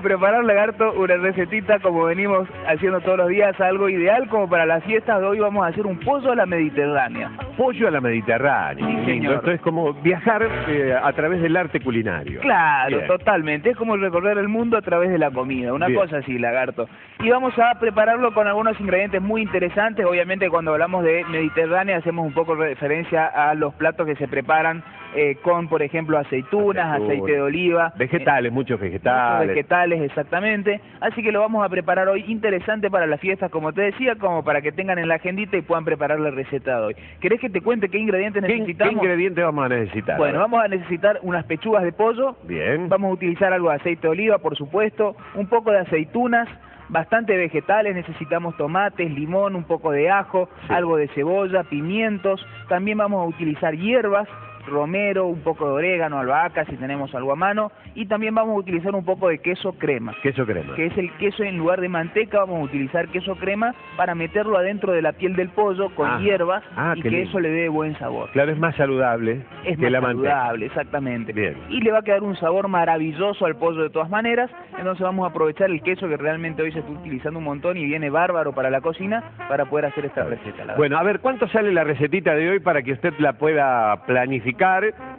a preparar, Lagarto, una recetita como venimos haciendo todos los días, algo ideal como para las fiestas de hoy. Vamos a hacer un pollo a la mediterránea. Pollo a la mediterránea. Sí, señor. Esto es como viajar a través del arte culinario. Claro, bien. Totalmente. Es como recorrer el mundo a través de la comida. Una bien. Cosa así, Lagarto. Y vamos a prepararlo con algunos ingredientes muy interesantes. Obviamente, cuando hablamos de mediterránea, hacemos un poco referencia a los platos que se preparan con, por ejemplo, aceitunas, aceite de oliva. Vegetales, muchos vegetales. Muchos vegetales, exactamente. Así que lo vamos a preparar hoy, interesante para las fiestas, como te decía, como para que tengan en la agendita y puedan preparar la receta de hoy. ¿Querés que te cuente qué ingredientes necesitamos? ¿Qué ingredientes vamos a necesitar? Bueno, vamos a necesitar unas pechugas de pollo. Bien. Vamos a utilizar algo de aceite de oliva, por supuesto, un poco de aceitunas, bastante vegetales, necesitamos tomates, limón, un poco de ajo, sí, algo de cebolla, pimientos. También vamos a utilizar hierbas, romero, un poco de orégano, albahaca, si tenemos algo a mano, y también vamos a utilizar un poco de queso crema. Queso crema. Que es el queso, en lugar de manteca, vamos a utilizar queso crema para meterlo adentro de la piel del pollo con hierbas y que eso le dé buen sabor. Claro, es más saludable que la manteca. Es más saludable, exactamente. Bien. Y le va a quedar un sabor maravilloso al pollo de todas maneras, entonces vamos a aprovechar el queso que realmente hoy se está utilizando un montón y viene bárbaro para la cocina para poder hacer esta receta. Bueno, a ver, ¿cuánto sale la recetita de hoy para que usted la pueda planificar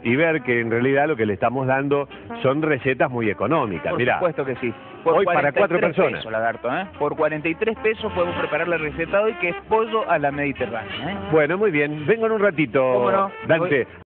y ver que en realidad lo que le estamos dando son recetas muy económicas? Por Mirá, supuesto que sí. Por hoy para 4 personas. Pesos, Lagarto, ¿eh? Por 43 pesos podemos preparar la receta hoy, que es pollo a la mediterránea. Bueno, muy bien. Vengo en un ratito, ¿cómo no? Dante. Voy.